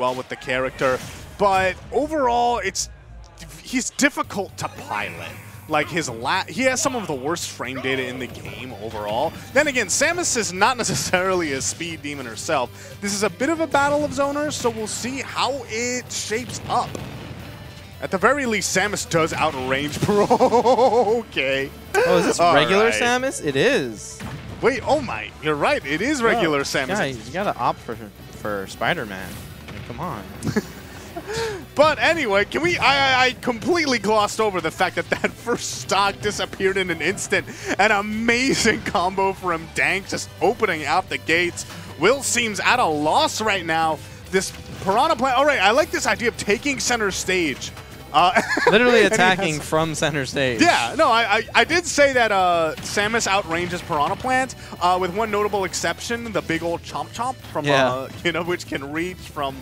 well with the character. But overall, he's difficult to pilot. Like, he has some of the worst frame data in the game overall. Then again, Samus is not necessarily a speed demon herself. This is a bit of a battle of zoners, so we'll see how it shapes up. At the very least, Samus does outrange Pro. Okay. Oh, is this regular Samus? It is. Wait, oh my, you're right. It is regular Samus. Yeah, you gotta opt for Spider-Man. I mean, come on. But anyway, can we? I completely glossed over the fact that that first stock disappeared in an instant. An amazing combo from Dank, just opening out the gates. Will seems at a loss right now. This Piranha Plant. All right, I like this idea of taking center stage. Literally attacking from center stage. Yeah, no, I did say that Samus outranges Piranha Plant, with one notable exception, the big old Chomp Chomp from you know, which can reach from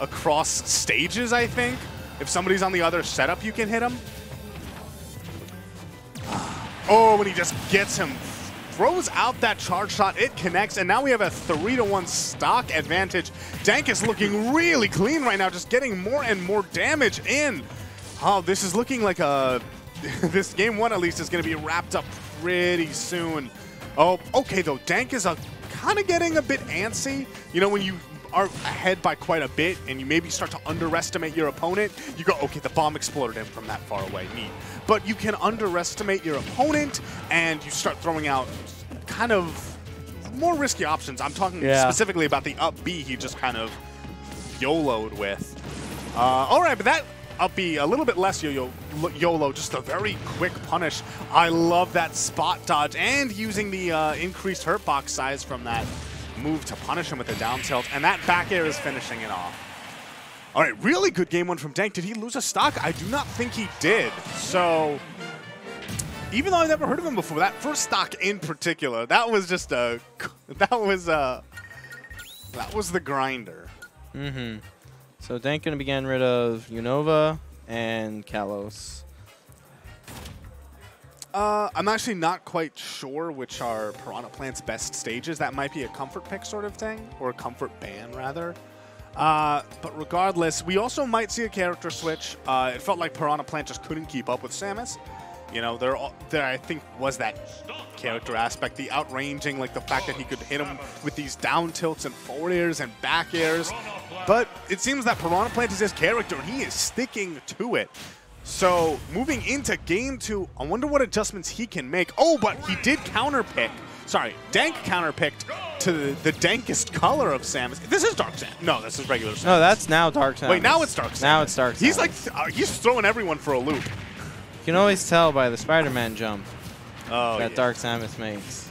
across stages, I think. If somebody's on the other setup, you can hit him. Oh, when he just gets him, throws out that charge shot, it connects, and now we have a 3-1 stock advantage. Dank is looking really clean right now, just getting more and more damage in. Oh, this is looking like a... this game one, at least, is going to be wrapped up pretty soon. Oh, okay, though. Dank is kind of getting a bit antsy. You know, when you are ahead by quite a bit and you maybe start to underestimate your opponent, you go, okay, the bomb exploded him from that far away. Neat. But you can underestimate your opponent and you start throwing out kind of more risky options. I'm talking specifically about the up B he just kind of YOLO'd with. All right, but that up B, a little bit less YOLO, just a very quick punish. I love that spot dodge and using the increased hurt box size from that move to punish him with a down tilt, and that back air is finishing it off. All right, really good game one from Dank. Did he lose a stock? I do not think he did. So, even though I've never heard of him before, that first stock in particular, that was just a, that was the grinder. Mm-hmm. So Dank gonna be getting rid of Unova and Kalos. I'm actually not quite sure which are Piranha Plant's best stages. That might be a comfort pick sort of thing, or a comfort ban, rather. But regardless, we also might see a character switch. It felt like Piranha Plant just couldn't keep up with Samus. You know, there I think was that character aspect, the outranging, like the fact that he could hit him with these down tilts and forward airs and back airs. But it seems that Piranha Plant is his character, and he is sticking to it. So, moving into game two, I wonder what adjustments he can make. Oh, but he did counterpick. Sorry, Dank counterpicked to the dankest color of Samus. This is Dark Samus. No, this is regular Samus. No, that's now Dark Samus. Wait, now it's Dark Samus. Now it's Dark Samus. He's like, he's throwing everyone for a loop. You can always tell by the Spider-Man jump that Dark Samus makes.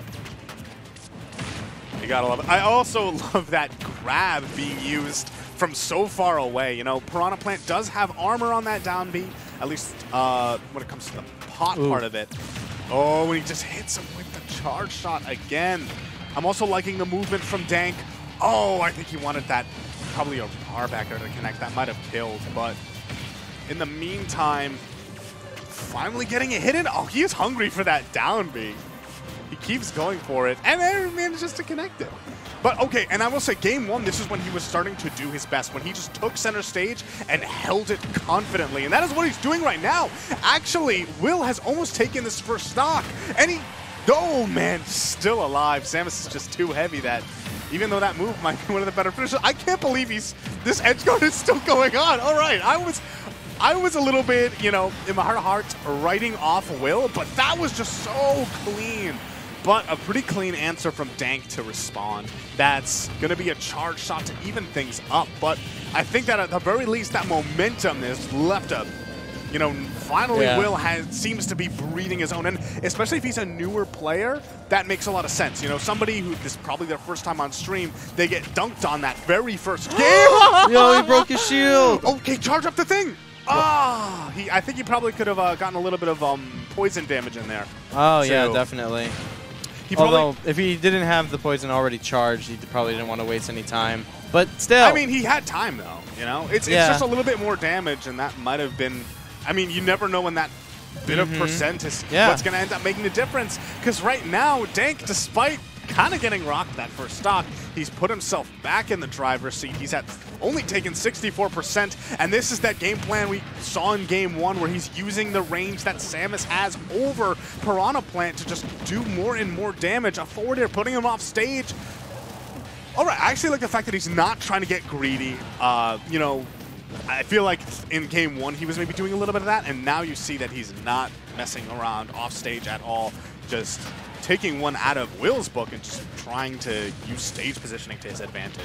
You gotta love it. I also love that grab being used from so far away. You know, Piranha Plant does have armor on that down B. At least when it comes to the pot part of it. Oh, and he just hits him with the charge shot again. I'm also liking the movement from Dank. Oh, I think he wanted that, probably a power backer to connect. That might have killed, but in the meantime, finally getting a hit in. Oh, he is hungry for that down B. He keeps going for it, and then manages to connect it. But okay, and I will say, game one, this is when he was starting to do his best, when he just took center stage and held it confidently. And that is what he's doing right now. Actually, Will has almost taken this first stock, and he, oh man, still alive. Samus is just too heavy that, even though that move might be one of the better finishes, I can't believe this edge guard is still going on. All right, I was a little bit, you know, in my heart writing off Will, but that was just so clean. But a pretty clean answer from Dank to respond. That's going to be a charge shot to even things up. But I think that at the very least, that momentum is left up. You know, finally Will seems to be breathing his own. And especially if he's a newer player, that makes a lot of sense. You know, somebody who this is probably their first time on stream, they get dunked on that very first game. Yo, he broke his shield. Okay, charge up the thing. Ah, oh, I think he probably could have gotten a little bit of poison damage in there. Oh, so, yeah, definitely. Although, if he didn't have the poison already charged, he probably didn't want to waste any time. But still. I mean, he had time, though. You know, it's just a little bit more damage, and that might have been. I mean, you never know when that bit of percent is what's going to end up making the difference. Because right now, Dank, despite kind of getting rocked that first stock. He's put himself back in the driver's seat. He's had only taken 64%, and this is that game plan we saw in game one where he's using the range that Samus has over Piranha Plant to just do more and more damage. A forward air putting him off stage. All right, I actually like the fact that he's not trying to get greedy. You know, I feel like in game one he was maybe doing a little bit of that, and now you see that he's not messing around off stage at all, just taking one out of Will's book and just trying to use stage positioning to his advantage.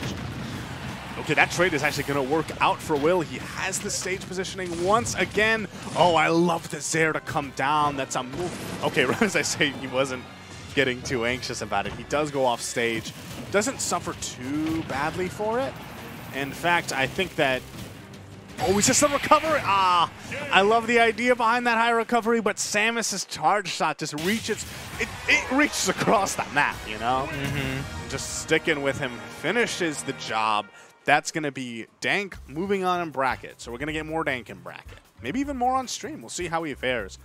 Okay, that trade is actually going to work out for Will. He has the stage positioning once again. Oh, I love the Zare to come down. That's a move. Okay, right as I say, he wasn't getting too anxious about it. He does go off stage. Doesn't suffer too badly for it. In fact, I think that... Oh, he's just a recovery. Ah, I love the idea behind that high recovery, but Samus's charge shot just reaches, it reaches across the map, you know? Mm-hmm. Just sticking with him, finishes the job. That's going to be Dank moving on in bracket. So we're going to get more Dank in bracket. Maybe even more on stream. We'll see how he fares.